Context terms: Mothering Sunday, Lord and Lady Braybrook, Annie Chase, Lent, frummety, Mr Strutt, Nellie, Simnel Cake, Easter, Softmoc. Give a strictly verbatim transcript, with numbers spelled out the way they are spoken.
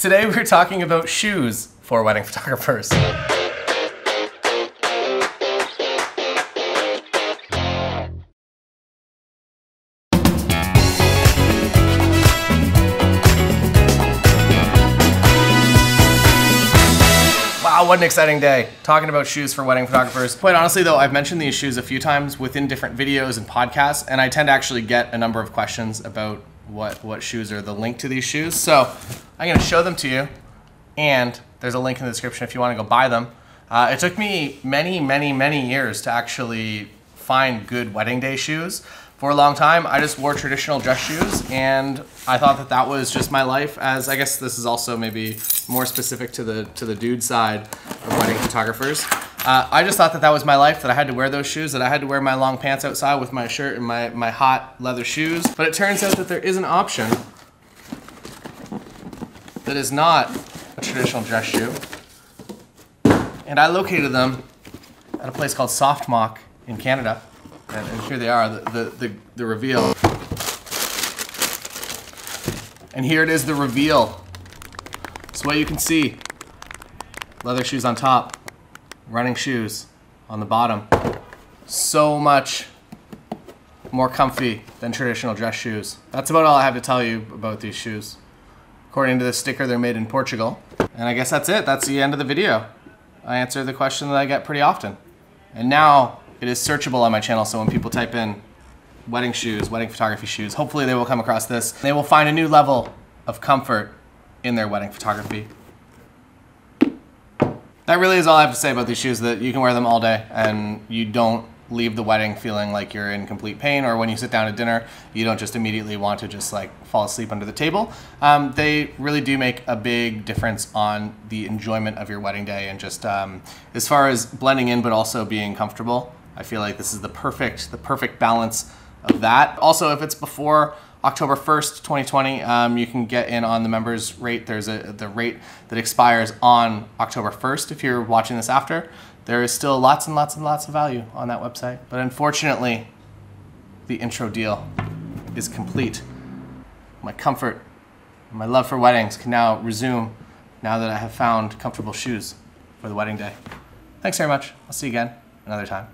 Today we're talking about shoes for wedding photographers. What an exciting day, talking about shoes for wedding photographers. Quite honestly though, I've mentioned these shoes a few times within different videos and podcasts, and I tend to actually get a number of questions about what, what shoes are the link to these shoes. So I'm gonna show them to you, and there's a link in the description if you wanna go buy them. Uh, it took me many, many, many years to actually find good wedding day shoes. For a long time, I just wore traditional dress shoes, and I thought that that was just my life. As I guess this is also maybe more specific to the to the dude side of wedding photographers. Uh, I just thought that that was my life, that I had to wear those shoes, that I had to wear my long pants outside with my shirt and my, my hot leather shoes. But it turns out that there is an option that is not a traditional dress shoe. And I located them at a place called Softmoc in Canada. And, and here they are, the, the, the, the reveal. And here it is, the reveal. So what you can see, leather shoes on top, running shoes on the bottom. So much more comfy than traditional dress shoes. That's about all I have to tell you about these shoes. According to this sticker, they're made in Portugal. And I guess that's it, that's the end of the video. I answered the question that I get pretty often. And now it is searchable on my channel, so when people type in wedding shoes, wedding photography shoes, hopefully they will come across this. They will find a new level of comfort in their wedding photography. That really is all I have to say about these shoes, that you can wear them all day and you don't leave the wedding feeling like you're in complete pain, or when you sit down to dinner, you don't just immediately want to just like fall asleep under the table. Um, they really do make a big difference on the enjoyment of your wedding day, and just um, as far as blending in but also being comfortable, I feel like this is the perfect, the perfect balance of that. Also, if it's before October first, twenty twenty, um, you can get in on the members rate. There's a the rate that expires on October first. If you're watching this after, there is still lots and lots and lots of value on that website. But unfortunately, the intro deal is complete. My comfort, my love for weddings can now resume now that I have found comfortable shoes for the wedding day. Thanks very much. I'll see you again another time.